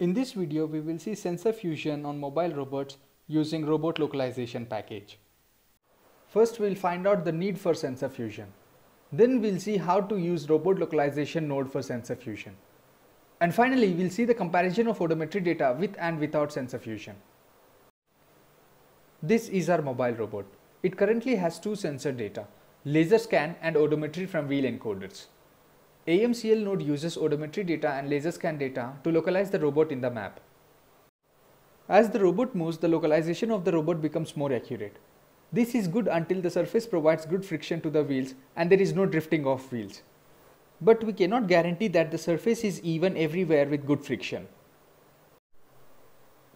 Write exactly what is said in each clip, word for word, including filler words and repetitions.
In this video, we will see sensor fusion on mobile robots using robot localization package. First, we'll find out the need for sensor fusion. Then we'll see how to use robot localization node for sensor fusion. And finally, we'll see the comparison of odometry data with and without sensor fusion. This is our mobile robot. It currently has two sensor data, laser scan and odometry from wheel encoders. A M C L node uses odometry data and laser scan data to localize the robot in the map. As the robot moves, the localization of the robot becomes more accurate. This is good until the surface provides good friction to the wheels and there is no drifting off wheels. But we cannot guarantee that the surface is even everywhere with good friction.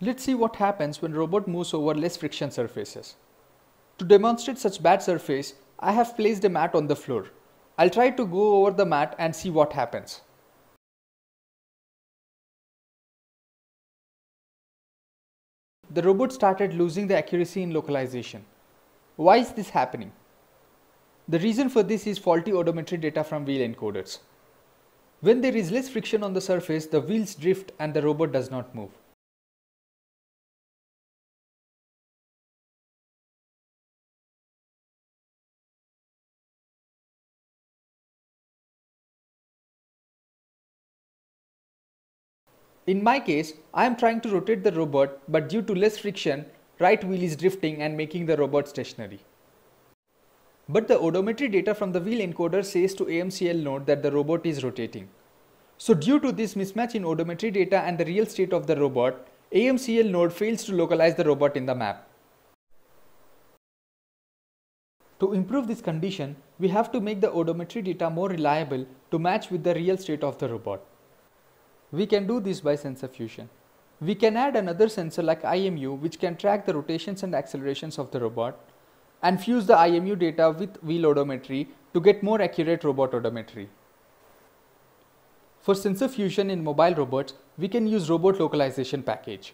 Let's see what happens when robot moves over less friction surfaces. To demonstrate such bad surface, I have placed a mat on the floor. I'll try to go over the mat and see what happens. The robot started losing the accuracy in localization. Why is this happening? The reason for this is faulty odometry data from wheel encoders. When there is less friction on the surface, the wheels drift and the robot does not move. In my case, I am trying to rotate the robot, but due to less friction, right wheel is drifting and making the robot stationary. But the odometry data from the wheel encoder says to A M C L node that the robot is rotating. So due to this mismatch in odometry data and the real state of the robot, A M C L node fails to localize the robot in the map. To improve this condition, we have to make the odometry data more reliable to match with the real state of the robot. We can do this by sensor fusion. We can add another sensor like I M U, which can track the rotations and accelerations of the robot, and fuse the I M U data with wheel odometry to get more accurate robot odometry. For sensor fusion in mobile robots, we can use robot localization package.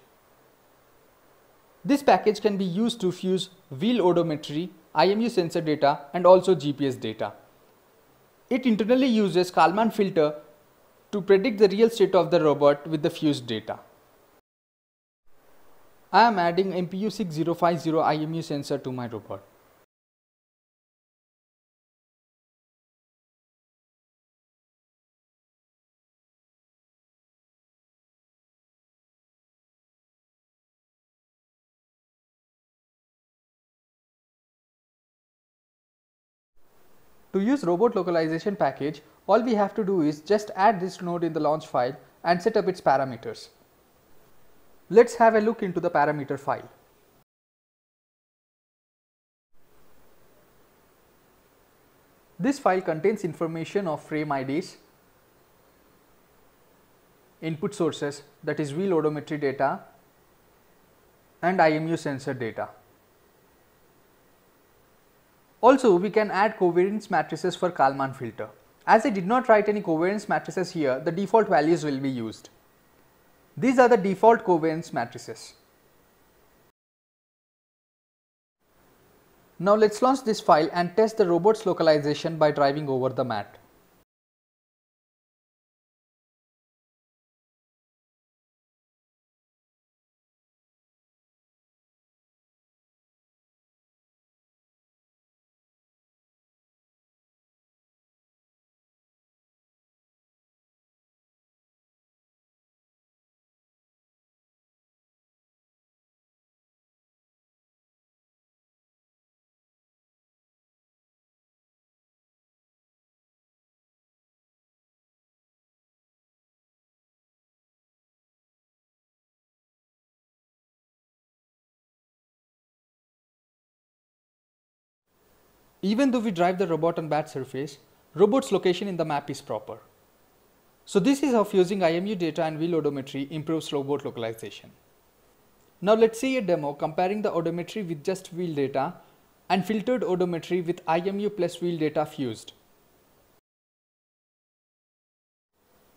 This package can be used to fuse wheel odometry, I M U sensor data, and also G P S data. It internally uses Kalman filter to predict the real state of the robot with the fused data. I am adding M P U six zero five zero I M U sensor to my robot. To use robot localization package, all we have to do is just add this node in the launch file and set up its parameters. Let's have a look into the parameter file. This file contains information of frame I Ds, input sources, that is wheel odometry data, and I M U sensor data. Also, we can add covariance matrices for Kalman filter. As I did not write any covariance matrices here, the default values will be used. These are the default covariance matrices. Now let's launch this file and test the robot's localization by driving over the mat. Even though we drive the robot on bad surface, robot's location in the map is proper. So this is how fusing I M U data and wheel odometry improves robot localization. Now let's see a demo comparing the odometry with just wheel data and filtered odometry with I M U plus wheel data fused.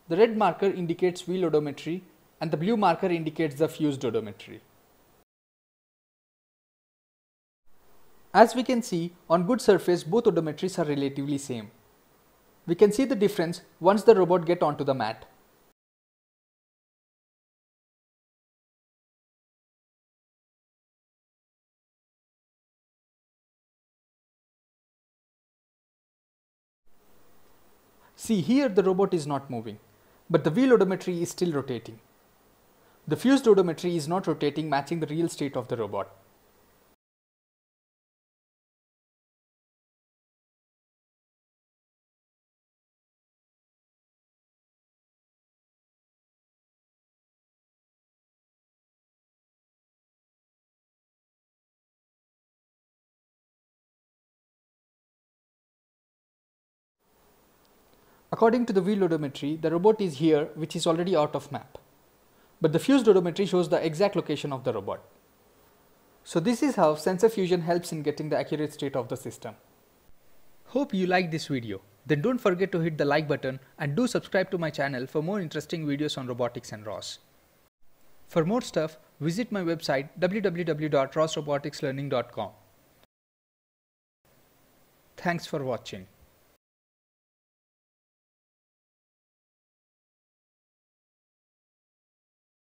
The red marker indicates wheel odometry and the blue marker indicates the fused odometry. As we can see, on good surface, both odometries are relatively same. We can see the difference once the robot gets onto the mat. See, here the robot is not moving, but the wheel odometry is still rotating. The fused odometry is not rotating, matching the real state of the robot. According to the wheel odometry, the robot is here, which is already out of map. But the fused odometry shows the exact location of the robot. So this is how sensor fusion helps in getting the accurate state of the system. Hope you liked this video. Then don't forget to hit the like button and do subscribe to my channel for more interesting videos on robotics and R O S. For more stuff, visit my website w w w dot ros robotics learning dot com. Thanks for watching.